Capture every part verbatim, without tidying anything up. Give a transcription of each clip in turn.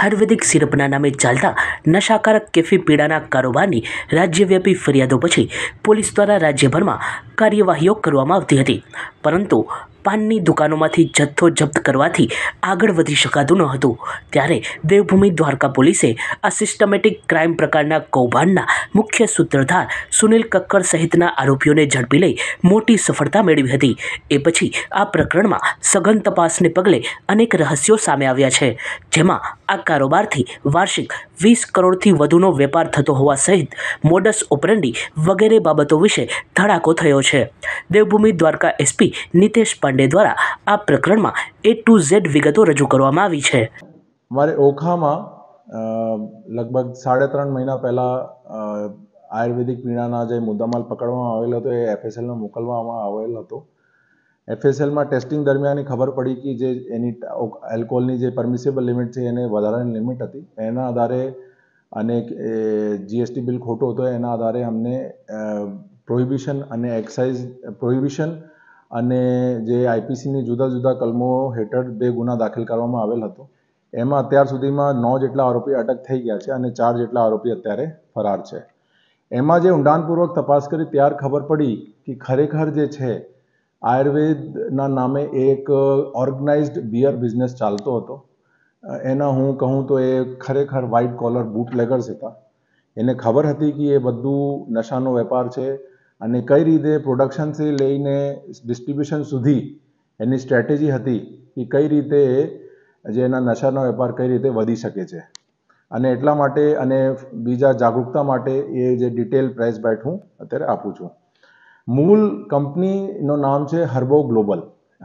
આયુર્વેદિક સિરપના નામે ચાલતા નશાકારક કેફી પીડાના કારોબારની રાજ્યવ્યાપી ફરિયાદો પછી પોલીસ દ્વારા રાજ્યભરમાં કાર્યવાહીઓ કરવામાં આવતી હતી, પરંતુ પાનની દુકાનોમાંથી જથ્થો જપ્ત કરવાથી આગળ વધી શકાતું ન હતું. ત્યારે દેવભૂમિ દ્વારકા પોલીસે આ સિસ્ટમેટિક ક્રાઇમ પ્રકારના કૌભાંડના મુખ્ય સૂત્રધાર સુનિલ ઠક્કર સહિતના આરોપીઓને ઝડપી લઈ મોટી સફળતા મેળવી હતી. એ પછી આ પ્રકરણમાં સઘન તપાસને પગલે અનેક રહસ્યો સામે આવ્યા છે, જેમાં આ કારોબારથી વાર્ષિક વીસ કરોડથી વધુનો વેપાર થતો હોવા સહિત મોડસ ઓપરેન્ડી વગેરે બાબતો વિશે ધડાકો થયો છે. દેવભૂમિ દ્વારકા એસપી નીતેશ पांडे द्वारा आ प्रकरण में ए टू जेड विगतो रजू करवामां आवी छे। मारे ओखा में लगभग साढ़े तीन महीना पहला आयुर्वेदिक पीणाना जे मुद्दामाल पकड़वामां आवेलो तो ए एफएसएल ने मोकलवामां आवेलो तो एफएसएल में टेस्टिंग दरमियान खबर पड़ी कि जे एनी एल्कोहोलनी जे परमिसेबल लिमिट छे एने वधारानी लिमिट हती, एना आधारे अने जीएसटी बिल खोटो हतो एना आधारे हमने प्रोहिबिशन अने एक्साइज प्रोहिबिशन અને જે આઈપીસીની જુદા જુદા કલમો હેઠળ બે ગુના દાખલ કરવામાં આવેલ હતો. એમાં અત્યાર સુધીમાં નવ જેટલા આરોપી અટક થઈ ગયા છે અને ચાર જેટલા આરોપી અત્યારે ફરાર છે. એમાં જે ઊંડાણપૂર્વક તપાસ કરી ત્યાર ખબર પડી કે ખરેખર જે છે આયુર્વેદના નામે એક ઓર્ગનાઇઝ્ડ બિયર બિઝનેસ ચાલતો હતો. એના હું કહું તો એ ખરેખર વ્હાઇટ કોલર બૂટલેગર્સ હતા. એને ખબર હતી કે એ બધું નશાનો વેપાર છે અને કઈ રીતે પ્રોડક્શનથી લઈને ડિસ્ટ્રીબ્યુશન સુધી એની સ્ટ્રેટેજી હતી કે કઈ રીતે જે એના નશાનો વેપાર કઈ રીતે વધી શકે છે, અને એટલા માટે અને બીજા જાગૃતતા માટે એ જે ડિટેલ પ્રાઇસ બેટ હું અત્યારે આપું છું. મૂળ કંપનીનું નામ છે હર્બો ગ્લોબલ.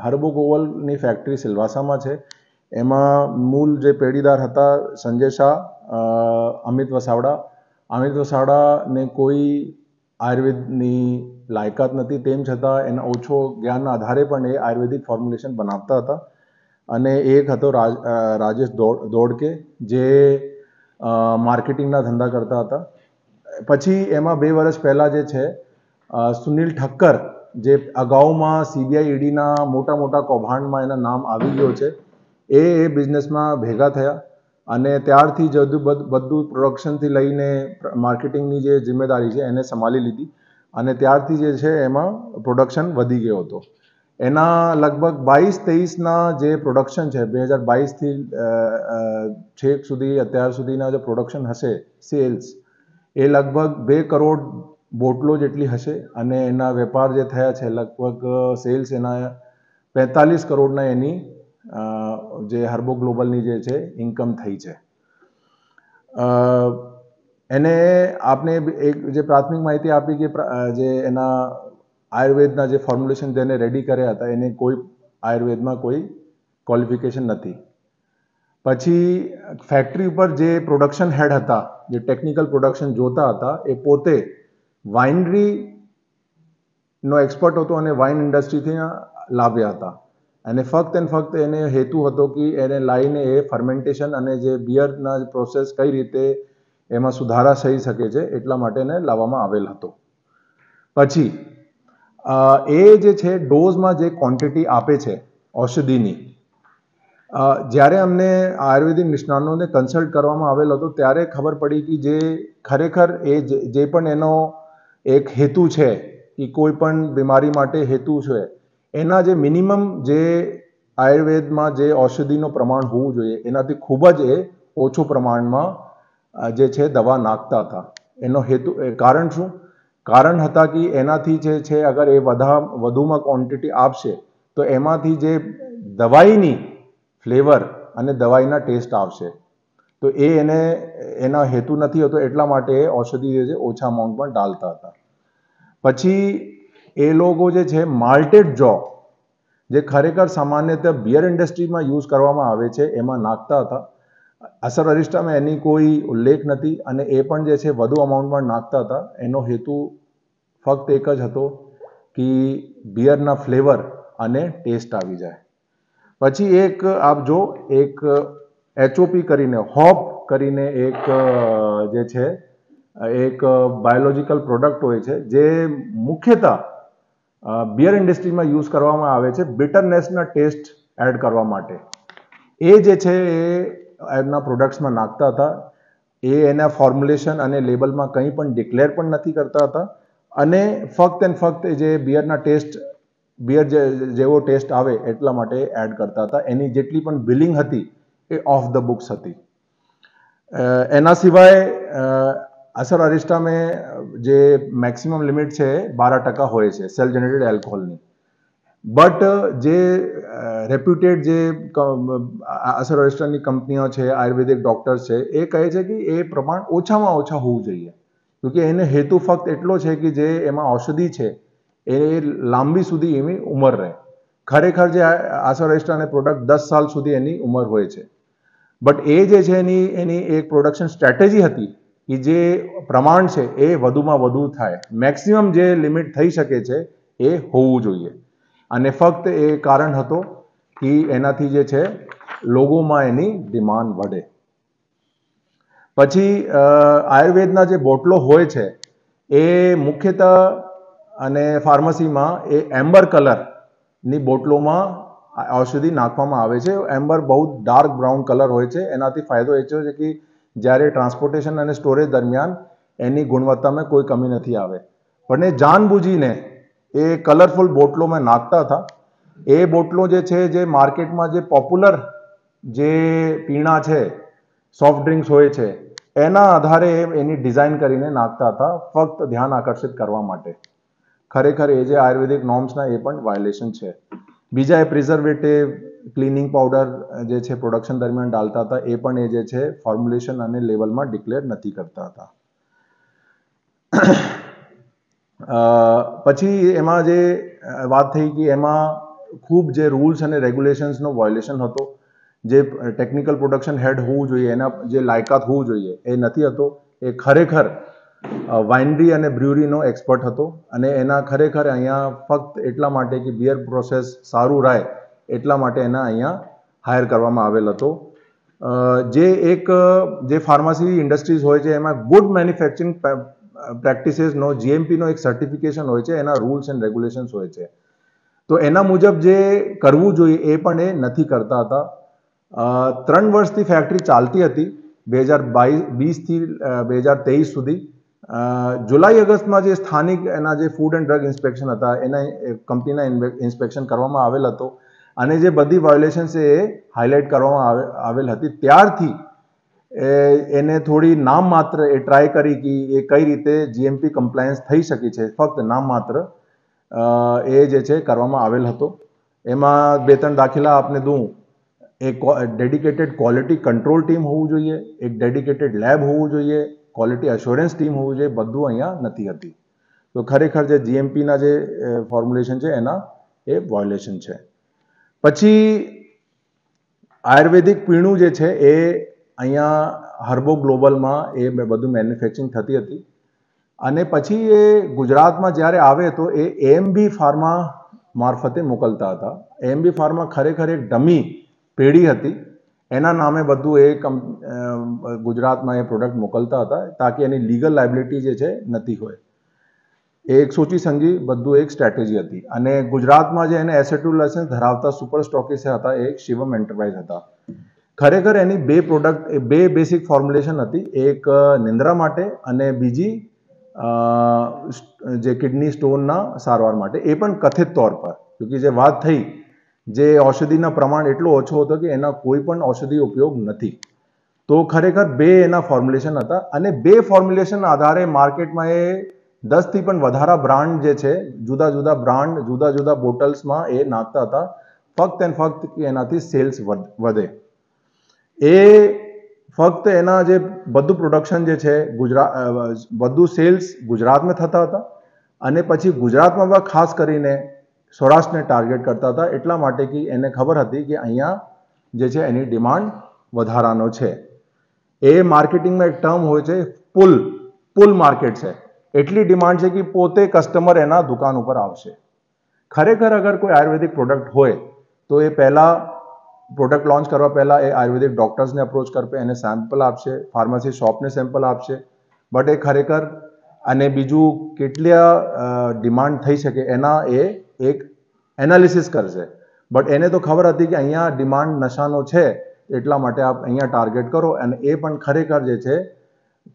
હર્બો ગ્લોબલની ફેક્ટરી સિલવાસામાં છે. એમાં મૂળ જે પેઢીદાર હતા સંજય શાહ, અમિત વસાવડા. અમિત વસાવડાને કોઈ આયુર્વેદની લાયકાત નથી, તેમ છતાં એના ઓછો જ્ઞાનના આધારે પણ એ આયુર્વેદિક ફોર્મ્યુલેશન બનાવતા હતા. અને એક હતો રાજ રાજેશ દોડકે, જે માર્કેટિંગના ધંધા કરતા હતા. પછી એમાં બે વર્ષ પહેલાં જે છે સુનિલ ઠક્કર, જે અગાઉમાં સીબીઆઈ ઈડીના મોટા મોટા કૌભાંડમાં એના નામ આવી ગયો છે, એ એ બિઝનેસમાં ભેગા થયા અને ત્યારથી જ બધું પ્રોડક્શનથી લઈને માર્કેટિંગની જે જિમ્મેદારી છે એને સંભાળી લીધી. અને ત્યારથી જે છે એમાં પ્રોડક્શન વધી ગયો હતો. એના લગભગ બાવીસ તેવીસના જે પ્રોડક્શન છે બે હજાર બાવીસથી છેક સુધી અત્યાર સુધીના જે પ્રોડક્શન હશે સેલ્સ એ લગભગ બે કરોડ બોટલો જેટલી હશે. અને એના વેપાર જે થયા છે લગભગ સેલ્સ એના પેંતાલીસ કરોડના એની જે હર્બો ગ્લોબલની જે છે ઇન્કમ થઈ છે. એને આપણે એક જે પ્રાથમિક માહિતી આપી કે જે એના આયુર્વેદના જે ફોર્મ્યુલેશન જેને રેડી કર્યા હતા એને કોઈ આયુર્વેદમાં કોઈ ક્વોલિફિકેશન નથી. પછી ફેક્ટરી ઉપર જે પ્રોડક્શન હેડ હતા, જે ટેકનિકલ પ્રોડક્શન જોતા હતા, એ પોતે વાઇનરીનો એક્સપર્ટ હતો અને વાઇન ઇન્ડસ્ટ્રીથી લાવ્યા હતા. અને ફક્ત અને ફક્ત એને હેતુ હતો કે એને લાઈને એ ફર્મેન્ટેશન અને જે બિયરના પ્રોસેસ કઈ રીતે એમાં સુધારા થઈ શકે છે એટલા માટે એને લાવવામાં આવેલ હતો. પછી એ જે છે ડોઝમાં જે ક્વોન્ટિટી આપે છે ઔષધિની, જ્યારે અમને આયુર્વેદિક નિષ્ણાતોને કન્સલ્ટ કરવામાં આવેલ હતો ત્યારે ખબર પડી કે જે ખરેખર એ જે પણ એનો એક હેતુ છે કે કોઈ પણ બીમારી માટે હેતુ છે એના જે મિનિમમ જે આયુર્વેદમાં જે ઔષધિનું પ્રમાણ હોવું જોઈએ એનાથી ખૂબ જ એ ઓછું પ્રમાણમાં જે છે દવા નાખતા હતા. એનો હેતુ કારણ શું કારણ હતા કે એનાથી જે છે અગર એ વધા વધુમાં ક્વોન્ટિટી આપશે તો એમાંથી જે દવાઈની ફ્લેવર અને દવાઈના ટેસ્ટ આવશે, તો એ એને એના હેતુ નથી હોતો, એટલા માટે એ ઔષધિ જે છે ઓછા અમાઉન્ટમાં ડાલતા હતા. પછી એ લોકો જે છે માલ્ટેડ જો જે ખરેખર સામાન્યતઃ બિયર ઇન્ડસ્ટ્રીમાં યુઝ કરવામાં આવે છે એમાં નાખતા હતા. અસર અરિષ્ટામાં એની કોઈ ઉલ્લેખ નથી અને એ પણ જે છે વધુ અમાઉન્ટમાં નાખતા હતા. એનો હેતુ ફક્ત એક જ હતો કે બિયરના ફ્લેવર અને ટેસ્ટ આવી જાય. પછી એક આપ જો એક એચઓપી કરીને હોપ કરીને એક જે છે એક બાયોલોજિકલ પ્રોડક્ટ હોય છે જે મુખ્યતા બિયર ઇન્ડસ્ટ્રીમાં યુઝ કરવામાં આવે છે બિટરનેસના ટેસ્ટ એડ કરવા માટે. એ જે છે એ એમના પ્રોડક્ટ્સમાં નાખતા હતા એ એના ફોર્મ્યુલેશન અને લેબલમાં કંઈ પણ ડિક્લેર પણ નથી કરતા હતા અને ફક્ત એન્ડ ફક્ત જે બિયરના ટેસ્ટ બિયર જેવો ટેસ્ટ આવે એટલા માટે એડ કરતા હતા એની જેટલી પણ બિલિંગ હતી એ ઓફ ધ બુક્સ હતી એના સિવાય અસર અરિસ્ટા મેં જે મેક્સિમમ લિમિટ છે બારા ટકા હોય છે સેલ્ફ જનરેટેડ એલ્કોહોલની बट जे रेप्यूटेड जे असर अरिस्टा की कंपनियों है आयुर्वेदिक डॉक्टर्स है ये कहे छे कि ए प्रमाण ओछा में ओछा होवू जोईए क्योंकि एने हेतु फक्त एटलो छे कि जे एमां औषधि छे ए लांबी सुधी एनी उमर रहे खरेखर जे असर अरिस्टा ने प्रोडक्ट दस साल सुधी एनी उमर होय छे बट ए जे छे एनी एनी एक प्रोडक्शन स्ट्रेटेजी हती कि जे प्रमाण छे ए वधुमां वधु थाय मैक्सिमम जे लिमिट थई शके छे ए होवू जोईए અને ફક્ત એ કારણ હતો કે એનાથી જે છે લોકોમાં એની ડિમાન્ડ વધે પછી આયુર્વેદના જે બોટલો હોય છે એ મુખ્યતઃ અને ફાર્મસીમાં એ એમ્બર કલરની બોટલોમાં ઔષધિ નાખવામાં આવે છે એમ્બર બહુ ડાર્ક બ્રાઉન કલર હોય છે એનાથી ફાયદો એ છે કે જ્યારે ટ્રાન્સપોર્ટેશન અને સ્ટોરેજ દરમિયાન એની ગુણવત્તામાં કોઈ કમી નથી આવે પણ એ જાણબૂજીને ये कलरफुल बोटलों में नाखता था ये बोटलों जे छे जे मार्केट में जे पॉपुलर जे पीणा छे सॉफ्ट ड्रिंक्स होय छे एना आधारे एनी डिजाइन करीने नाखता था फक्त ध्यान आकर्षित करवा माटे खरेखर ए जे आयुर्वेदिक नॉर्म्सना ए पण वायोलेशन छे बीजा ए प्रिजर्वेटिव क्लीनिंग पाउडर जे छे प्रोडक्शन दरमियान डालता था ए पण ए जे छे फॉर्म्युलेशन अने लेवल में डिक्लेर नथी करता था पछी एमां जे बात थी कि एमां खूब जे रूल्स अने रेग्युलेशन्स नो वायोलेशन हतो जे टेक्निकल प्रोडक्शन हेड होवू जोईए एना जे लायकात होवू जोईए ए नथी हतो ए खरेखर वाइनरी अने ब्रुअरी नो एक्सपर्ट हतो अने एना खरेखर अहींया फक्त एटला माटे कि बियर प्रोसेस सारू रहे एटला माटे एना अहींया हायर करवामां आवेल हतो जे एक जे फार्मसी इंडस्ट्रीज होय छे एमां गुड मेन्युफेक्चरिंग प्रैक्टिसेस नो जीएमपी नो एक सर्टिफिकेशन होय छे एना रूल्स एंड रेग्युलेशन्स होय छे तो एना मुजब जे करवू जोईए ए पण ए नथी करता हता त्रण वर्षथी फेक्टरी चालती हती बे हज़ार बाईस थी बे हज़ार तेईस सुधी जुलाई अगस्त में जे स्थानिक एना जे फूड एंड ड्रग इंस्पेक्शन हता एना कंपनीना इंस्पेक्शन करवामां आवेल हतो अने जे बधी वायोलेशन्स ए हाईलाइट करवामां आवेल हती त्यारथी एने थोड़ी नाम मात्र ए ट्राय करी कि ए कई रीते जीएमपी कम्प्लायंस थई शकी छे फक्त नाम मात्र ए जे छे करवामां आवेल हतो एमां बे त्रण दाखिला आपने दूं एक डेडिकेटेड क्वॉलिटी कंट्रोल टीम होवू जोईए एक डेडिकेटेड लैब होवू जोईए क्वॉलिटी एश्योरेंस टीम होवू जोईए बधुं अहींया नथी हती तो खरेखर जे जीएमपी ना जे फॉर्म्युलेशन छे एना ए वायोलेशन छे पछी आयुर्वेदिक पीणुं जे छे ए अहींया हर्बो ग्लोबल में ए बधु मेन्युफेक्चरिंग थती हती अने पछी ए गुजरात में ज्यारे आवे तो ए एमबी फार्मा मार्फते मोकलता था एमबी फार्मा खरेखर एक डमी पेढ़ी हती एना नामे बधु ए गुजरात में ए प्रोडक्ट मोकलता था ताकि एनी लीगल लायबिलिटी जे छे नथी होय एक सोची समझी बधु एक स्ट्रेटेजी हती अने गुजरात में जे एने एसेट्यू लाइसेंस धरावता सुपर स्टॉकिस्ट हता एक शिवम एंटरप्राइज हता खरेखर एनी बे प्रोडक्ट बे बेसिक फॉर्म्युलेशन हती एक निंद्रा माटे अने बीजी जे किडनी स्टोन ना सारवार माटे ए पण कथित तौर पर क्योंकि जे बात थई जे औषधिना प्रमाण एटलो ओछो हतो कि एना कोई पण औषधि उपयोग नथी तो खरेखर बे एना फॉर्म्युलेशन हता अने बे फॉर्म्युलेशन आधारे मार्केट में ए दस थी पण वधारा ब्रांड जे छे जुदा जुदा ब्रांड जुदा जुदा बोटल्स में ए नाखता हता फक्त एंड फक्त कि एनाथी सेल्स वधे ए फक्त एना जे बधु प्रोडक्शन जे छे गुजरात बधु सेल्स गुजरात में थता था अने पछी गुजरात में खास करीने सौराष्ट्र ने टार्गेट करता था एटला माटे की एने खबर हती कि अहींया जे छे एनी डिमांड वधारानो छे ए मार्केटिंग में एक टर्म होय छे पुल पुल मार्केट छे एटली डिमांड छे कि पोते कस्टमर एना दुकान उपर आवशे खरेखर अगर कोई आयुर्वेदिक प्रोडक्ट होय तो ए पहला प्रोडक्ट लॉन्च करवा पहला ए आयुर्वेदिक डॉक्टर्स ने अप्रोच करपे एने सैम्पल आपशे फार्मसी शॉप ने सैम्पल आपशे बट ए खरेखर अने बीजू केटला डिमांड थई शके एना ए एक एनालिसिस करशे बट एने तो खबर हती कि अहींया डिमांड नशानो छे एटला माटे आप अहींया टार्गेट करो अने ए पण खरेखर जे छे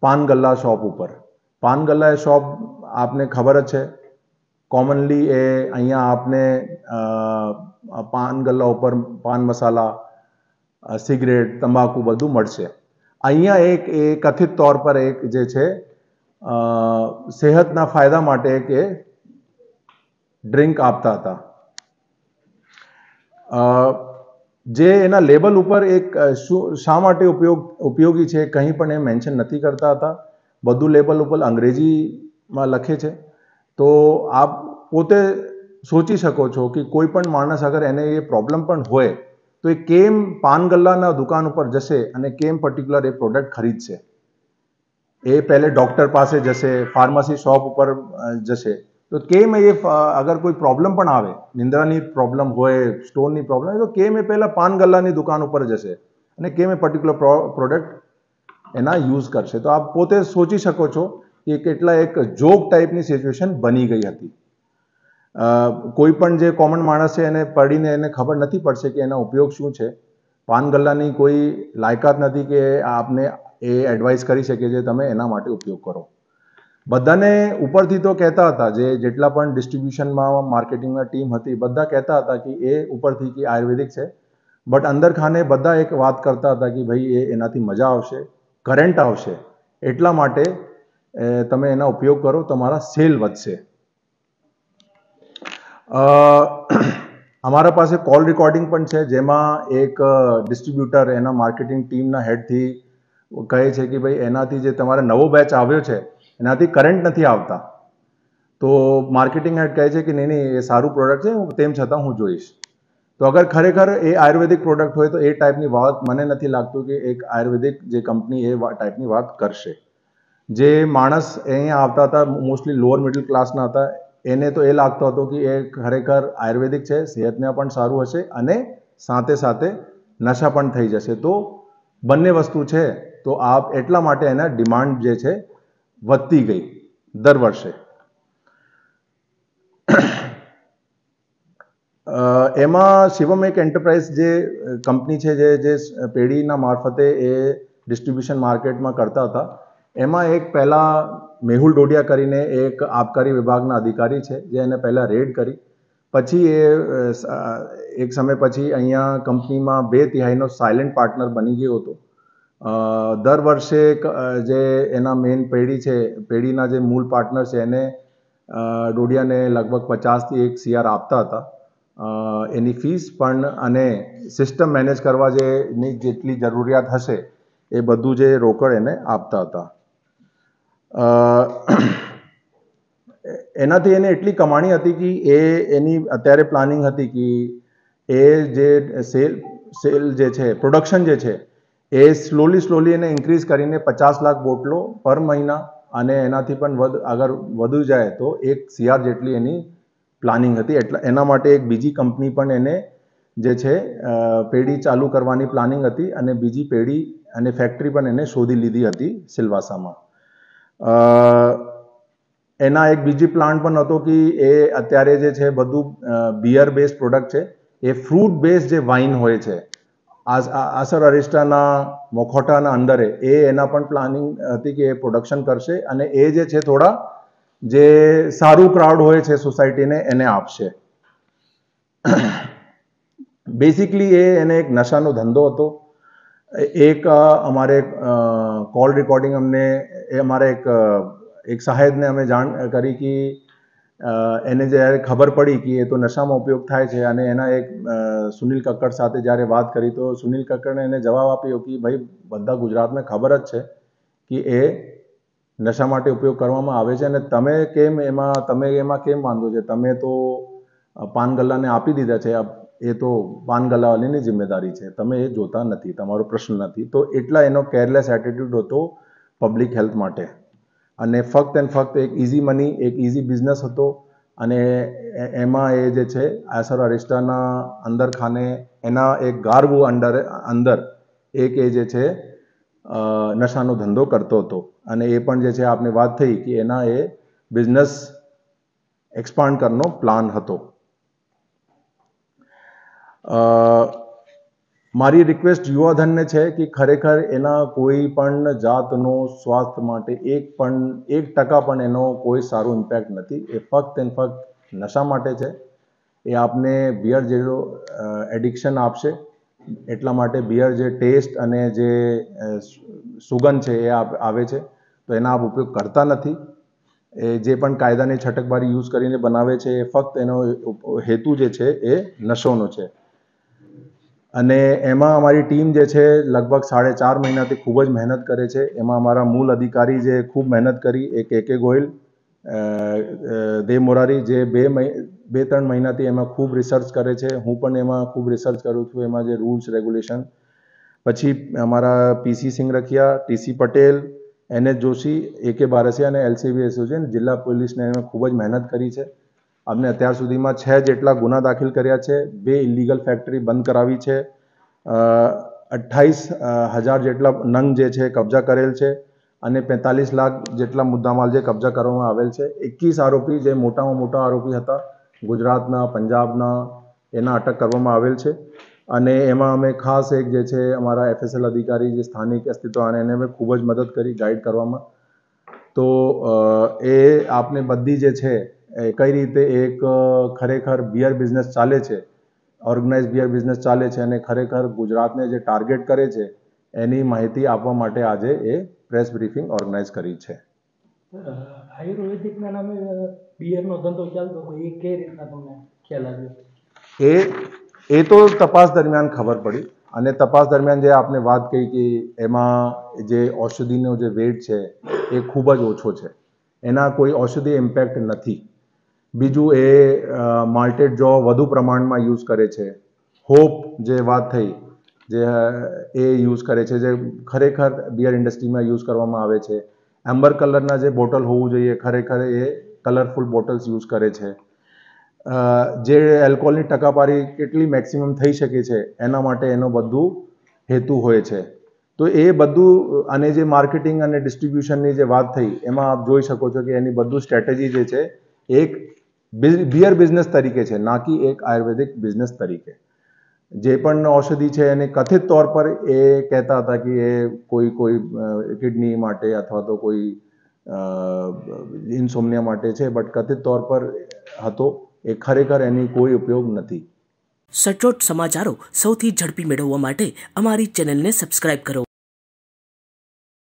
पान गल्ला शॉप उपर। पान गल्ला शॉप आपने खबर ज छे कॉमनली ए अहींया आपने पान गल्ला उपर पान मसाला सिगरेट तंबाकू बधु मळशे। अहींया एक ए कथित तौर पर एक जे छे सेहतना फायदा माटे के ड्रिंक आपता था जे एना लेबल ऊपर एक शा माटे उपयोग उपयोगी है कहीं पर मेंशन नहीं करता था। बधु लेबल ऊपर अंग्रेजी में लखे है तो आप पोते सोची शको छो कि कोईपण माणस अगर एने ये प्रॉब्लम पण होय तो ये केम पान गल्लाना दुकान पर जशे अने केम पर्टिक्युलर ए प्रोडक्ट खरीदशे। ए पहले डॉक्टर पास जशे फार्मसी शॉप पर जशे तो केम ये अगर कोई प्रॉब्लम पण आवे निंद्रा नी प्रॉब्लम होय स्टोन नी प्रॉब्लम तो केम ए पहला पान गल्ला नी दुकान पर जशे अने केम ए पर्टिक्युलर प्रो, प्रोडक्ट एना यूज करशे। तो आप पोते सोची शको छो कि केटला एक जोक टाइप नी सिच्युएशन बनी गई हती। कोई पण जे कॉमन माणस छे एने पढ़ीने एने खबर नथी पड़शे कि एना उपयोग शुं छे। पान गल्ला नी कोई लायकात नथी कि आपने ए एडवाइस करी शके जे तमे एना माटे उपयोग करो। बधाने उपरथी तो कहता था जे जेटला पण डिस्ट्रीब्यूशन में मार्केटिंग में टीम थी बधा कहता था कि ए उपरथी कि आयुर्वेदिक है बट अंदर खाने बधा एक बात करता था कि भाई ए एनाथी मजा आवशे करंट आवशे एटला माटे तमे एना उपयोग करो तमारा सेल वधशे। अमारा पासे कॉल रिकॉर्डिंग पण छे जेमां एक डिस्ट्रीब्यूटर एना मार्केटिंग टीमना हेड थी कहे छे कि भाई एनाथी जे तमारे नवो बेच आव्यो छे एनाथी करंट नहीं आता तो मार्केटिंग हेड कहे छे कि नहीं नहीं ये सारू प्रोडक्ट है तेम छतां हूँ जोईश। तो अगर खरेखर ए आयुर्वेदिक प्रोडक्ट होय तो ए टाइपनी वात मने नहीं लागतुं कि एक आयुर्वेदिक जे कंपनी ए टाइपनी वात करशे। जे माणस अहींया आवता हता मोस्टली लोअर मिडिल क्लासना हता एने तो ए लागतो हतो कि ए खरेखर आयुर्वेदिक छे सेहतने पण सारू हशे अने साथे साथे नशा पण थई जशे तो बंने वस्तु छे तो आप एटला माटे एना डिमांड जे छे વધતી ગઈ દર વર્ષે। એમાં શિવમ એક એન્ટરપ્રાઇઝ જે કંપની છે જે જે પેઢીના મારફતે એ ડિસ્ટ્રીબ્યુશન માર્કેટમાં કરતા હતા એમાં એક પહેલાં મેહુલ ડોડિયા કરીને એક આબકારી વિભાગના અધિકારી છે જે એને પહેલાં રેડ કરી પછી એ એક સમય પછી અહીંયા કંપનીમાં બે તિહાઈનો સાયલેન્ટ પાર્ટનર બની ગયો હતો। दर वर्षे जे एना मेन पेढ़ी है पेढ़ीना जे मूल पार्टनर्स है एने डोडिया ने लगभग पचास थी एक सीआर आपता था एनी फीस पण अने सिस्टम मैनेज करवा जे नी जेटली जरूरियात हशे ए बधु जे रोकड़ एने आपता था। एनाथी एने एटली कमाणी हती कि ए एनी अत्यारे प्लानिंग हती कि ए जे सेल सेल जे छे प्रोडक्शन जे छे ए स्लोली स्लोली एने इंक्रीज करीने पचास लाख बोटलों पर महीना अने एनाथी पण वध अगर वधु जाए तो एक सीआर जेटली एनी प्लानिंग हती। एटला एना माटे एक बीजी कंपनी पण एने जे छे पेढ़ी चालू करवानी प्लानिंग हती अने बीजी पेढ़ी अने फैक्टरी पण एने शोधी लीधी हती सिलवासामां। एना एक बीजी प्लांट पण हतो कि ए अत्यारे जे छे बधु बियर बेस्ड प्रोडक्ट छे ए फ्रूट बेस्ड जे वाइन होय छे आज आसर अरिस्टाना मोखोटाना अंदर ए एना पण प्लानिंग थी कि प्रोडक्शन करशे अने ए जे छे थोड़ा जे सारू क्राउड होय छे सोसायटी ने एने आपशे। बेसिकली ए एने एक नशानो धंधो हतो। एक अमारे कॉल रिकॉर्डिंग हमने अमारे एक एक साहेब ने हमें जाण करी कि एने जैसे खबर पड़ी कि ये तो नशा में उपयोग थाय छे अने एना एक सुनील कक्कड़ साथे जारे बात करी तो सुनील कक्कड़ ने एने जवाब आप्यो कि भाई बधा गुजरात में खबर ज छे कि ए नशा माटे उपयोग करवामां आवे छे अने तमे केम एमां तमे एमां केम वांधो छे तमे तो पान गल्लाने आपी दीधा छे अब ए तो पान गल्लावाळीनी जिम्मेदारी छे तमे ए जोता नथी तमारो प्रश्न नथी। तो एटला एनो केयरलेस एटीट्यूड होतो पब्लिक हेल्थ माटे अने फक्त एंड फक्त एक इजी मनी एक इजी बिजनेस हतो अने एमा ए जे छे आसर अरिस्टाना अंदर खाने एना एक गारवू अंदर अंदर एक ए जे छे नशानो धंधो करतो हतो अने ए पण जे छे आपने बात थई कि एना ए बिजनेस एक्सपांड करनो प्लान हतो। મારી રિક્વેસ્ટ યુવાધનને છે કે ખરેખર એના કોઈ પણ જાતનો સ્વાસ્થ્ય માટે એક પણ એક ટકા પણ એનો કોઈ સારો ઇમ્પેક્ટ નથી। એ ફક્ત એન ફક્ત નશા માટે છે। એ આપને બિયર જેવો એડિક્શન આપશે, એટલા માટે બિયર જે ટેસ્ટ અને જે સુગંધ છે એ આવે છે તો એના આપ ઉપયોગ કરતા નથી। એ જે પણ કાયદાની છટકબારી યુઝ કરીને બનાવે છે એ ફક્ત એનો હેતુ જે છે એ નશોનો છે। અને એમાં અમારી ટીમ જે છે લગભગ સાડા ચાર મહિનાથી ખૂબ જ મહેનત કરે છે। એમાં અમારા મૂળ અધિકારી જે ખૂબ મહેનત કરી એ કે કે ગોયલ દેવ મોરારી જે બે બે ત્રણ મહિનાથી એમાં ખૂબ રિસર્ચ કરે છે। હું પણ એમાં ખૂબ રિસર્ચ કરું છું એમાં જે રૂલ્સ રેગ્યુલેશન। પછી અમારા પીસી સિંગરખિયા, ટીસી પટેલ, એનએસ જોશી, એકે બારસિયા અને એલસીબીએસઓઝ જિલ્લા પોલીસને એમાં ખૂબ જ મહેનત કરી છે। हमने अत्यार सुधी में छह जेटला गुना दाखिल कर्या छे, बे इलीगल फैक्टरी बंद करावी छे, अट्ठाईस हज़ार जेटला नंग जे छे कब्जा करेल छे अने पैंतालीस लाख जेटला मुद्दामाल जे कब्जा करवामां आवेल छे। इक्कीस आरोपी जे मोटामां मोटा आरोपी हता गुजरातना पंजाबना एना अटक करवामां आवेल छे। अने एमां अमे खास एक जे छे अमारा एफएसएल अधिकारी जे स्थानिक अस्तित्व आने एने खूब ज मदद करी गाइड करवामां। तो ए आपने बधी जे छे कई रीते एक खरेखर बियर बिजनेस चाले छे, ऑर्गेनाइज बियर बिजनेस चाले छे अने खरेखर गुजरात ने जो टार्गेट करे छे एनी माहिती आपवा माटे आजे ए प्रेस ब्रीफिंग ऑर्गेनाइज करी छे। आयुर्वेदिक ना नामे बियर नो धंधो चालतो तो ए के रीतना तमने ख्याल आव्यो? ए ए तो तपास दरमियान खबर पड़ी अने तपास दरमियान जे आपने वात कही कि एमां जे औषधीनो जे वेट छे ए खूब ज ओछो छे, एना कोई औषधी इम्पेक्ट नथी। बीजू ए माल्टेड जो वधु प्रमाण में यूज करे छे, होप जे बात थी जे ए यूज करे छे जे खरेखर बियर इंडस्ट्री में यूज करवामां आवे छे। एम्बर कलर ना जे बोटल होवू जोईए खरेखर ए कलरफुल बोटल्स यूज करे छे। जे एल्कोहोलनी टकावारी केटली मैक्सिमम थई शके छे एना माटे एनो बधु हेतु होय छे। तो ए बधु अने जे मार्केटिंग अने डिस्ट्रीब्यूशननी जे बात थई एमां आप जोई शको छो के एनी बधु स्ट्रेटेजी जे छे एक बियर बिजनेस तरीके छे, ना कि एक आयुर्वेदिक बिजनेस तरीके। जे पण औषधि छे एने कथित तौर पर ए कहता था कि ए कोई कोई किडनी माटे अथवा तो कोई इन्सोम्निया माटे छे, बट कथित तौर पर हतो ए खरेखर एनी कोई उपयोग नथी। सचोट समाचारों सौथी झड़पी मेळववा माटे अमारी चेनलने सब्सक्राइब करो।